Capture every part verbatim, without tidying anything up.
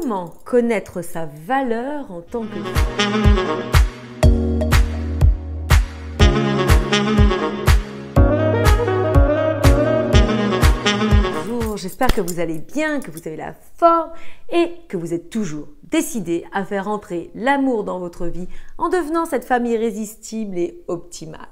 Comment connaître sa valeur en tant que Bonjour, j'espère que vous allez bien, que vous avez la forme et que vous êtes toujours décidé à faire entrer l'amour dans votre vie en devenant cette femme irrésistible et optimale.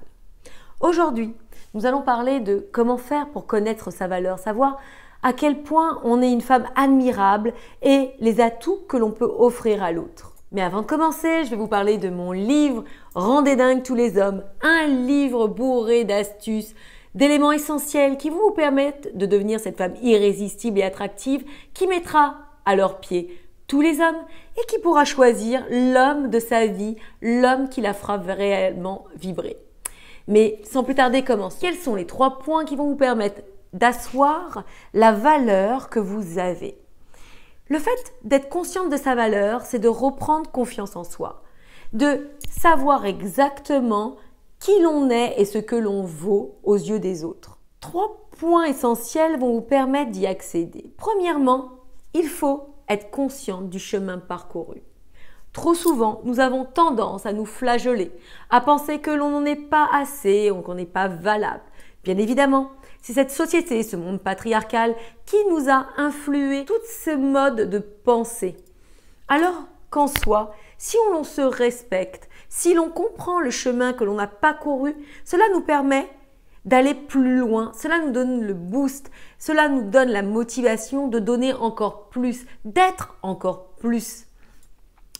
Aujourd'hui, nous allons parler de comment faire pour connaître sa valeur, savoir à quel point on est une femme admirable et les atouts que l'on peut offrir à l'autre. Mais avant de commencer, je vais vous parler de mon livre « Rendez dingue tous les hommes », un livre bourré d'astuces, d'éléments essentiels qui vous permettent de devenir cette femme irrésistible et attractive qui mettra à leurs pieds tous les hommes et qui pourra choisir l'homme de sa vie, l'homme qui la fera réellement vibrer. Mais sans plus tarder, commençons. Quels sont les trois points qui vont vous permettre d'asseoir la valeur que vous avez? Le fait d'être consciente de sa valeur, c'est de reprendre confiance en soi, de savoir exactement qui l'on est et ce que l'on vaut aux yeux des autres. Trois points essentiels vont vous permettre d'y accéder. Premièrement, il faut être consciente du chemin parcouru. Trop souvent, nous avons tendance à nous flageoler, à penser que l'on n'en est pas assez ou qu'on n'est pas valable. Bien évidemment, c'est cette société, ce monde patriarcal qui nous a influé tout ce mode de pensée. Alors qu'en soi, si on se respecte, si l'on comprend le chemin que l'on n'a pas couru, cela nous permet d'aller plus loin, cela nous donne le boost, cela nous donne la motivation de donner encore plus, d'être encore plus.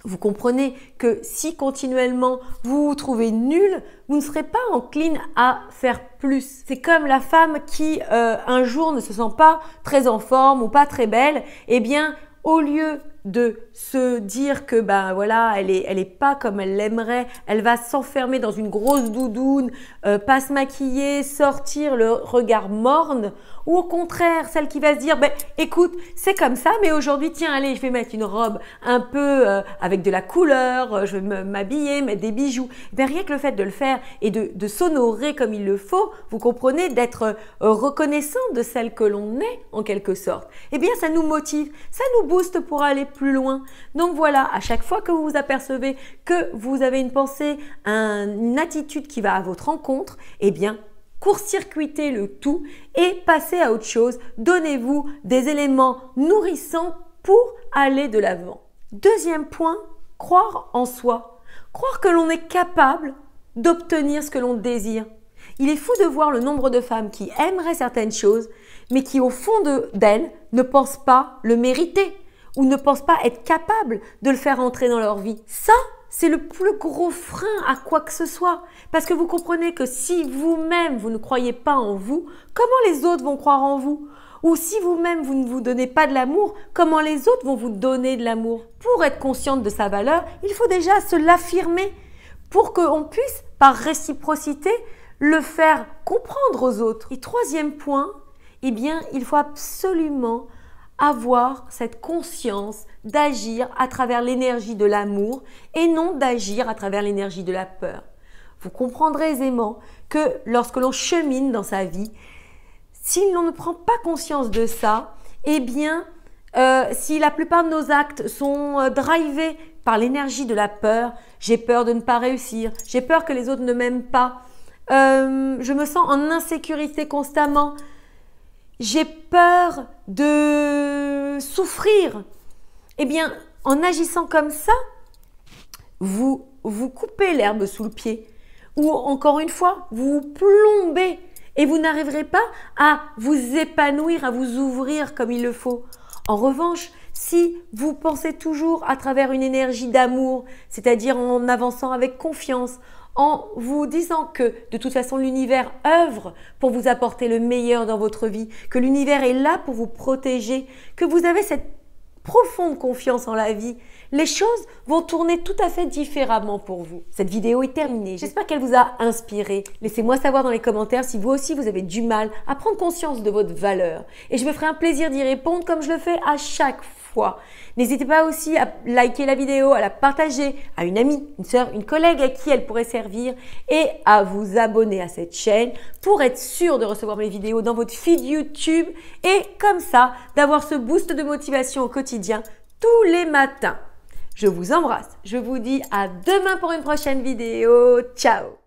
Vous comprenez que si continuellement vous vous trouvez nul, vous ne serez pas encline à faire plus. C'est comme la femme qui euh, un jour ne se sent pas très en forme ou pas très belle. Eh bien, au lieu de se dire que ben voilà, elle est, elle est pas comme elle l'aimerait, elle va s'enfermer dans une grosse doudoune, euh, pas se maquiller, sortir le regard morne, ou au contraire celle qui va se dire ben écoute, c'est comme ça, mais aujourd'hui tiens allez, je vais mettre une robe un peu euh, avec de la couleur, je vais m'habiller, mettre des bijoux. Ben rien que le fait de le faire et de, de s'honorer comme il le faut, vous comprenez, d'être euh, reconnaissant de celle que l'on est en quelque sorte. Eh bien ça nous motive, ça nous booste pour aller plus loin. Donc voilà, à chaque fois que vous vous apercevez que vous avez une pensée, un, une attitude qui va à votre encontre, eh bien, court-circuitez le tout et passez à autre chose. Donnez-vous des éléments nourrissants pour aller de l'avant. Deuxième point, croire en soi. Croire que l'on est capable d'obtenir ce que l'on désire. Il est fou de voir le nombre de femmes qui aimeraient certaines choses, mais qui au fond d'elles ne pensent pas le mériter, ou ne pensent pas être capables de le faire entrer dans leur vie. Ça, c'est le plus gros frein à quoi que ce soit. Parce que vous comprenez que si vous-même, vous ne croyez pas en vous, comment les autres vont croire en vous? Ou si vous-même, vous ne vous donnez pas de l'amour, comment les autres vont vous donner de l'amour? Pour être consciente de sa valeur, il faut déjà se l'affirmer pour qu'on puisse, par réciprocité, le faire comprendre aux autres. Et troisième point, eh bien, il faut absolument avoir cette conscience d'agir à travers l'énergie de l'amour et non d'agir à travers l'énergie de la peur. Vous comprendrez aisément que lorsque l'on chemine dans sa vie, si l'on ne prend pas conscience de ça, eh bien, euh, si la plupart de nos actes sont euh, drivés par l'énergie de la peur, j'ai peur de ne pas réussir, j'ai peur que les autres ne m'aiment pas, euh, je me sens en insécurité constamment, j'ai peur de souffrir. Eh bien, en agissant comme ça, vous vous coupez l'herbe sous le pied. Ou encore une fois, vous vous plombez et vous n'arriverez pas à vous épanouir, à vous ouvrir comme il le faut. En revanche, si vous pensez toujours à travers une énergie d'amour, c'est-à-dire en avançant avec confiance, en vous disant que de toute façon l'univers œuvre pour vous apporter le meilleur dans votre vie, que l'univers est là pour vous protéger, que vous avez cette profonde confiance en la vie, les choses vont tourner tout à fait différemment pour vous. Cette vidéo est terminée. J'espère qu'elle vous a inspiré. Laissez-moi savoir dans les commentaires si vous aussi vous avez du mal à prendre conscience de votre valeur. Et je me ferai un plaisir d'y répondre comme je le fais à chaque fois. N'hésitez pas aussi à liker la vidéo, à la partager à une amie, une sœur, une collègue à qui elle pourrait servir et à vous abonner à cette chaîne pour être sûr de recevoir mes vidéos dans votre feed YouTube et comme ça d'avoir ce boost de motivation au quotidien tous les matins. Je vous embrasse. Je vous dis à demain pour une prochaine vidéo. Ciao!